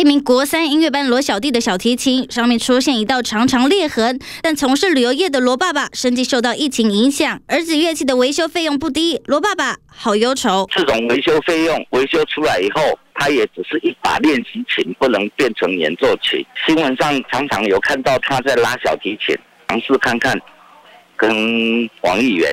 一名国三音乐班罗小弟的小提琴上面出现一道长长裂痕，但从事旅游业的罗爸爸生计受到疫情影响，儿子乐器的维修费用不低，罗爸爸好忧愁。这种维修费用维修出来以后，它也只是一把练习琴，不能变成演奏琴。新闻上常常有看到他在拉小提琴，尝试看看跟王议员。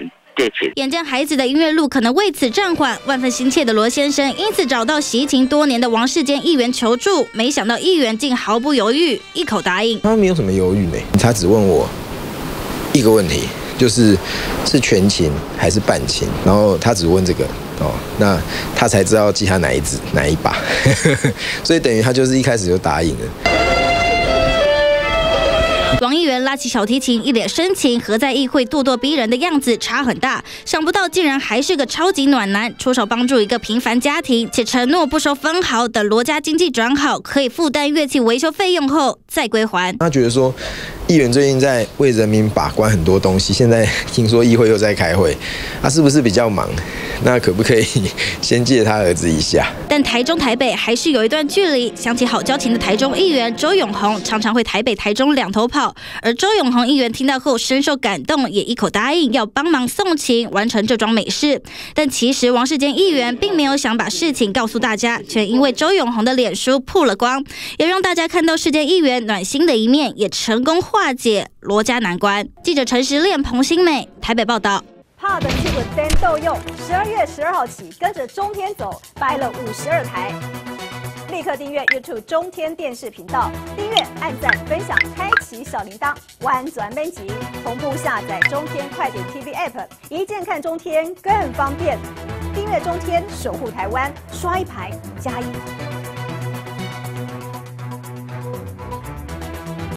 眼见孩子的音乐路可能为此暂缓，万分心切的罗先生因此找到习琴多年的王世坚议员求助。没想到议员竟毫不犹豫，一口答应。他没有什么犹豫呢，他只问我一个问题，就是全琴还是半琴，然后他只问这个哦，那他才知道记他哪一把，所以等于他就是一开始就答应了。 王议员拉起小提琴，一脸深情，和在议会咄咄逼人的样子差很大。想不到竟然还是个超级暖男，出手帮助一个平凡家庭，且承诺不收分毫。等罗家经济转好，可以负担乐器维修费用后再归还。他觉得说，议员最近在为人民把关很多东西，现在听说议会又在开会，他是不是比较忙？那可不可以先借他儿子一下？但台中、台北还是有一段距离。想起好交情的台中议员周永宏，常常会台北、台中两头跑。 而周永宏议员听到后深受感动，也一口答应要帮忙送琴，完成这桩美事。但其实王世坚议员并没有想把事情告诉大家，却因为周永宏的脸书曝了光，也让大家看到世坚议员暖心的一面，也成功化解罗家难关。记者陈时恋、彭新美台北报道。 好的，这个单豆用12月12号起，跟着中天走，掰了52台。立刻订阅 YouTube 中天电视频道，订阅、按赞、分享、开启小铃铛，玩转编辑，同步下载中天快点 TV App， 一键看中天更方便。订阅中天，守护台湾，刷一排加一。